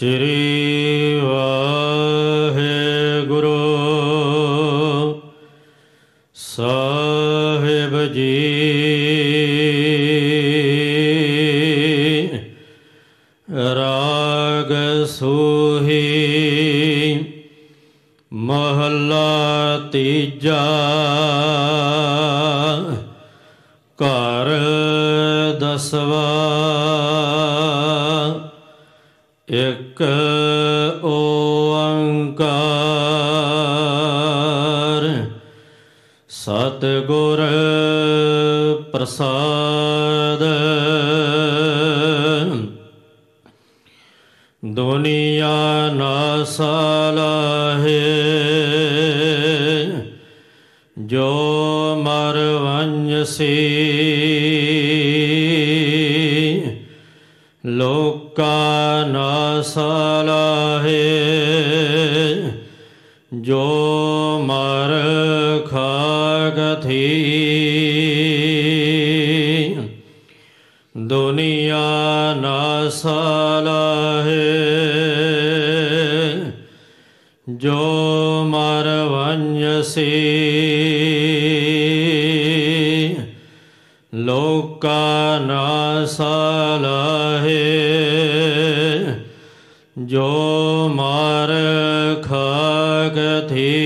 श्री वाहेगुरु साहिब जी। राग सूही महला तीजा घर दसवा। एक ओंकार सतगुर प्रसाद। दुनिया ना सलाहे जो मरवंसी। लोका ना सलाहे जो मर खागथी। दुनिया ना सलाहे जो मरवंसी। लोका ना सलाहे जो मार खागथी।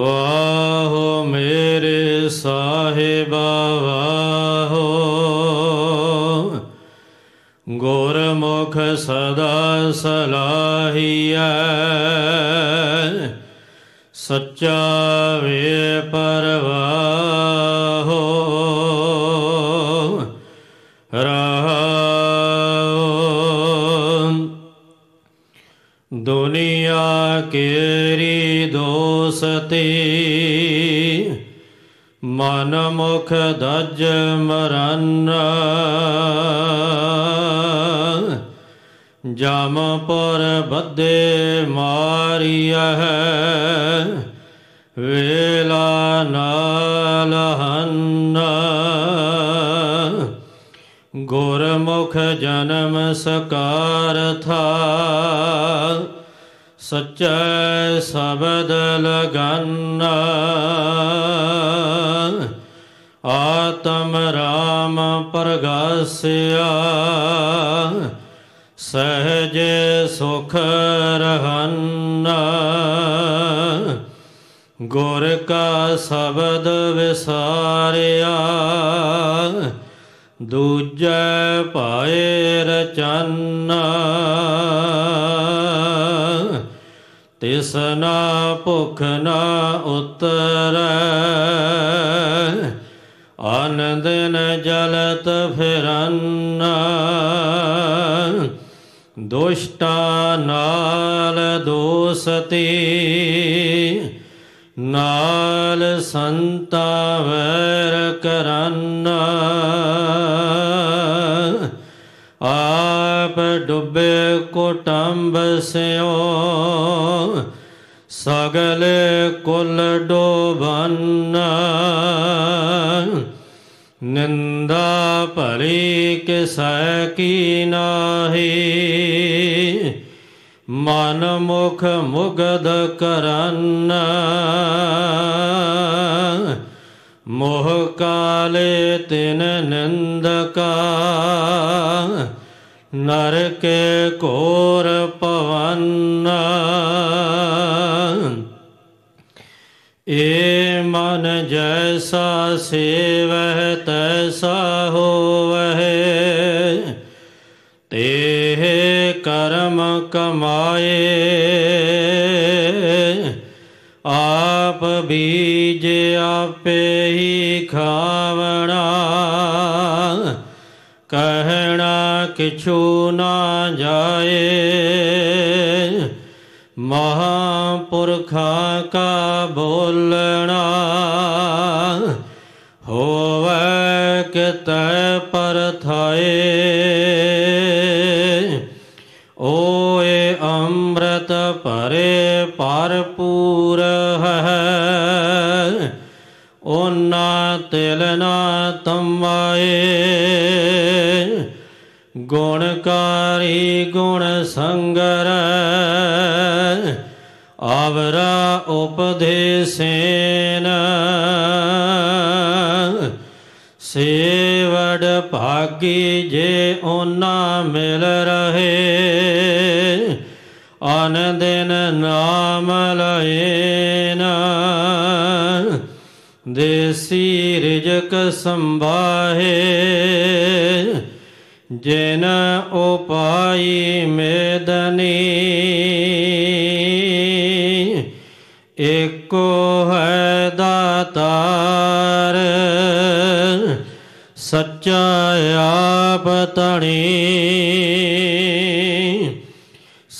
वाहो मेरे साहिबा वाहो गुरमुख सदा सलाहिया। सच्चा वे परवाहो रहाओ। दुनिया केरी दोस्ती मन मुख दज मरन्ना। जाम पर बदे मारिया वेला नालहन्ना। गुरमुख जन्म सकार था सच्चा शब्द लगन्ना। आत्म राम प्रगास्या सहज सुख रहन्ना। गुर का शब्द विसारिया दूजे पाए रचन्ना। तिसना भुख ना उतरै अन दिन जलत फिरन्ना। दुष्टा नाल दोस्ती नाल संता वैर करन्ना। आप डुबे कुटुंब स्यों सगले कुल डोबन्ना। निंदा भली किसै की नाही मन मुख मुग्ध करन्ना। मोह काले तिन निंदका नरके कोर पवन्ना। ए मन जैसा सेवह तैसा होवह। तेह कर्म कमाए आप बीज आपे ही खावना। कहना किछु ना जाए महापुरखा का बोलना। होवे के तय पर थाए ओए अमृत परे पारपूर है। ओना तेलना तमाए गुणकारी गुण संगर आवरा उपदेशेन सेवड भागी जे उन्ना मिल रहे अन दिन नाम लयेन देसी रिजक संभाहे जिन उपायी मेदनी एको है दातार सच्चा आप तणी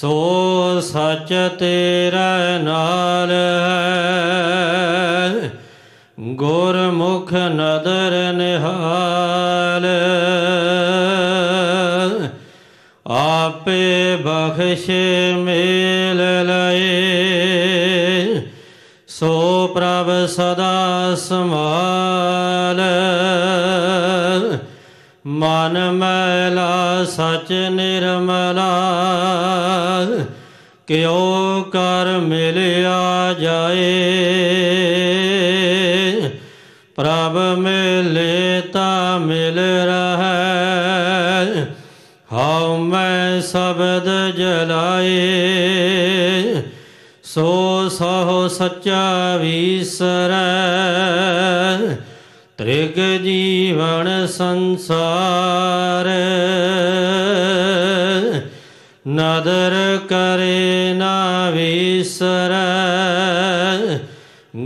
सो सच तेरा नाल है गुरमुख नदर निहाल आपे बख्श मेल लये सो प्रभ सदा समाल मन मैला सच निर्मला क्यों कर मिलिया जाए प्रभ मिलेता मिल रहा हाउ मैं शब्द जलाए सो सहो सच्चा विसर त्रिग जीवन संसार नदर करे ना विसर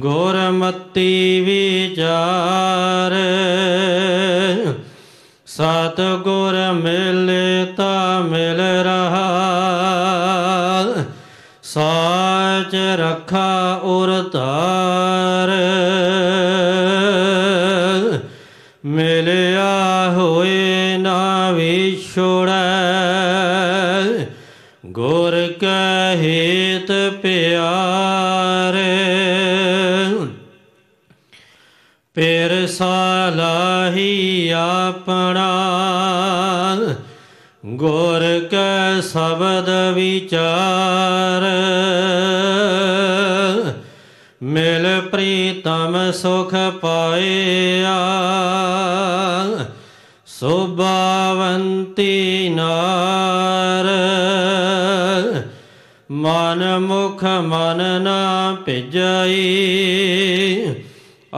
गोरमती विचार सात गुर मिलता मिल रहा साच रखा उर तार मिलया हुए ना विछोड़ गुर कहित प्यार पेर सालाही अपना गुर के शब्द विचार मिल प्रीतम सुख पाया सुभावंती नार मन मुख मन ना पिजाई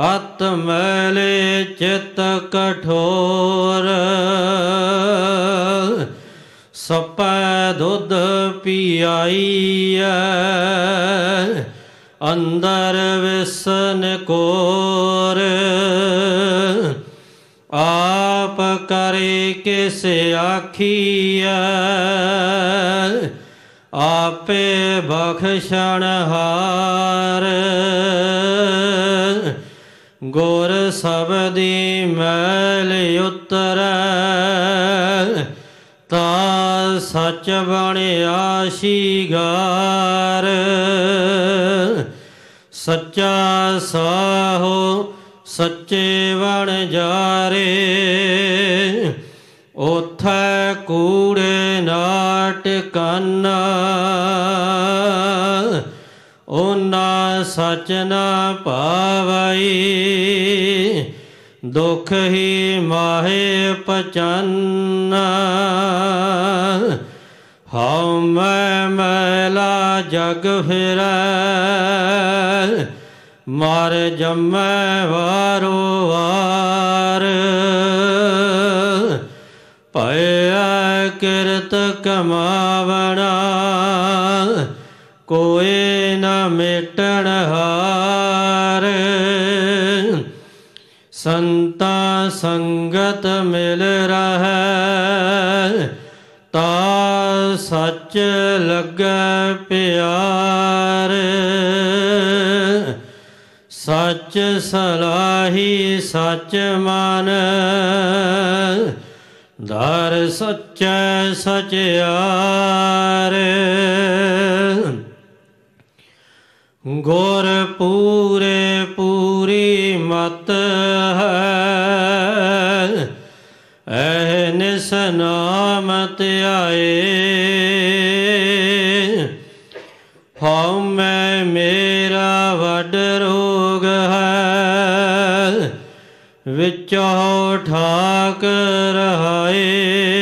आत्मले चित्त कठोर सपै दुध पियाई अंदर विसन कोर आप करे किसे आखिया आपे बख्शण हार गुर सबदी मैल उतर ता सच बणिया शिगार सच्चा साहो सच्चे बण जारे उथै कूड़े नाट कन्ना उन्ना सच ना पावई दुख ही माहे पचन्ना हाउ मैं मैला जग फिर मार जमै वारो वार पया किरत कमावना कोई न मिटण हार संता संगत मिल रहा ता सच लग प्यार सच सलाही सच मान धर सच सचयार गुर पूरे पूरी मत है निसना मत आए। हौ मैं मेरा वड रोग है, विचो ठाक रहाए।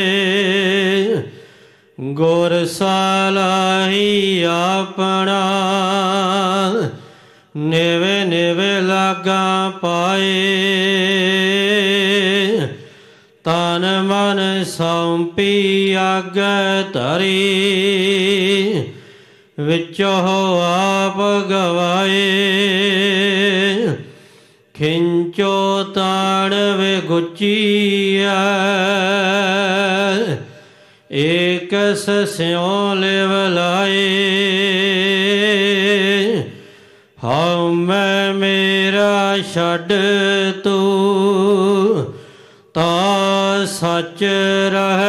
गुर सालाही अपना, नेवे नेवे लागा पाए। तन मन सौंपी अग तरी, विचो आप गवाए। खिंचो ताण वे गुचिया, एक स्यों लेवलाए। हौ मैं मेरा छड तू, ता सच रह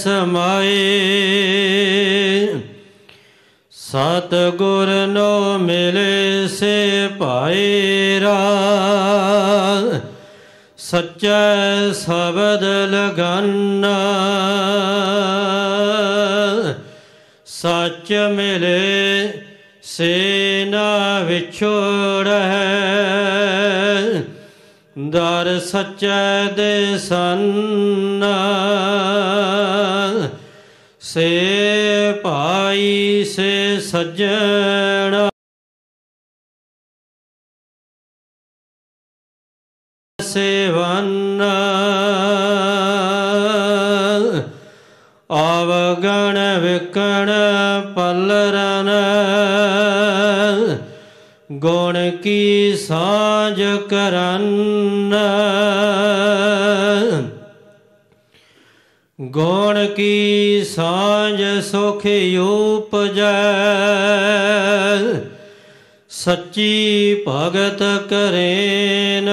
समाए। सतगुर नो मिले से पायरा, सच्चा शब्द लगाना। सच मिले से ना विछोड़ है, दर सच्चा दे सन्ना। से पाई से सज्जन सेवन, अवगण विकण पलरन। गुण की सांझ करन, गुण की सांझ सुख उपजै। सच्ची भगत करेन,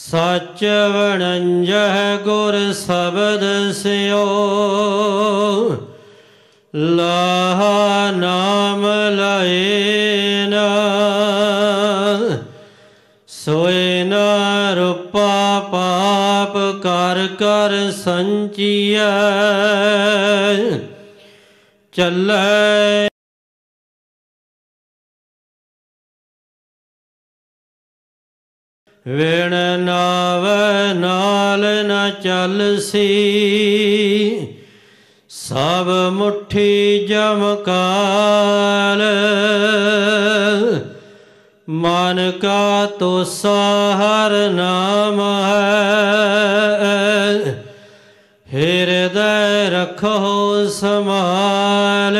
सच वणंजह गुर शब्द स्यो। लाहा नाम लाएन, सोयन रूपा पाप कर कर संचिया। चलै विण नाव नाल न चल सी, सब मुट्ठी जमकाल। मन का तो साहर नाम है, हृदय रखो समाल।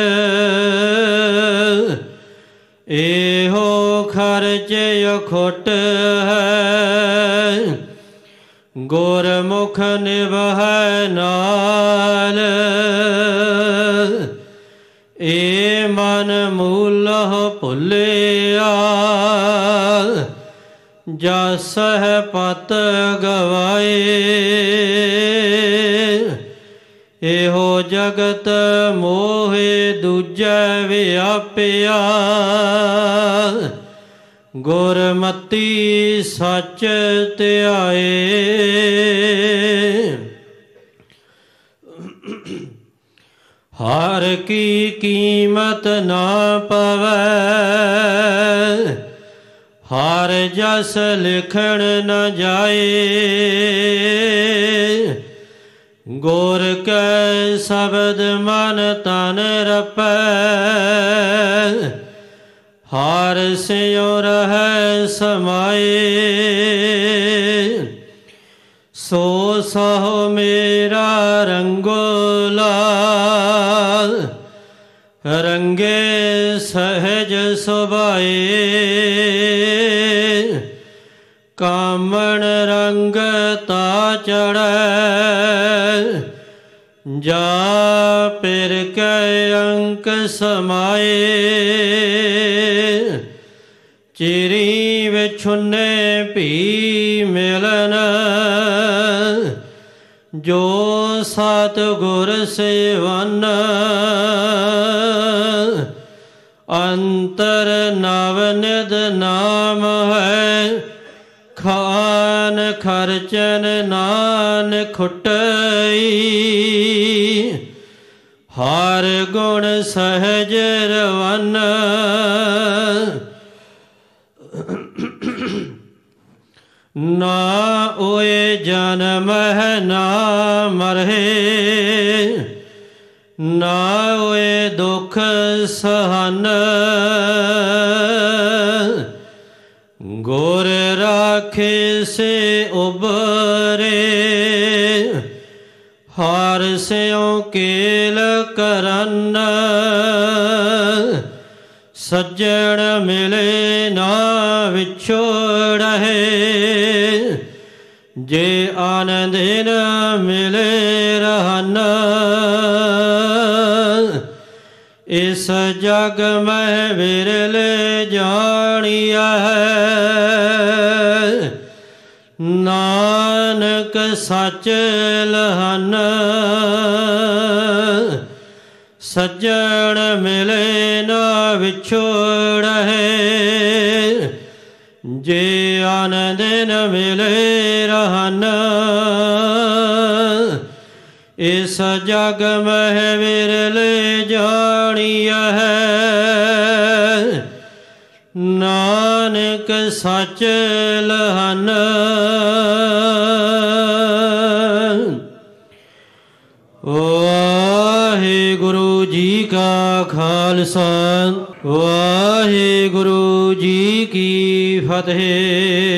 एहो खर्च अखुट है, गुरमुख निभह नाल। ए मन मूल भुलिया, जस है पत गवाए। एहो जगत मोहे दूजे व्यापिया, गुरमति सच त्याए। हार की कीमत ना पवै, हार जस लिखण न जाए। गुर के शब्द मन तन रपै, हार स्यों रहै समाए। सो सहो मेरा रंगोला, रंगे सहज सुभाए। कामण रंग ता चढ़ै, जा पिर कै अंक समाए। चिरी विछुने भी मिलन, जो सतगुर सेवन। अंतर नवनिद नाम है, खान खर चन नान खुटई हार गुण सहज रवन ना ओए जन्म है ना मरहे ना ओए दुख सहन गोर राखे से उबरे हार स्यों केल करन सज्जन मिले ना विछोड़े जे आनंदिन मिले रहन इस जग में विरले जानिया है नानक सच लहन सज्जन मिले ना विछोड़े जे आनंद न मिले रहन इस जग में विरले जानिया है नानक सच लहन वाहेगुरु जी का खालसा वाहेगुरु जी की फतेह।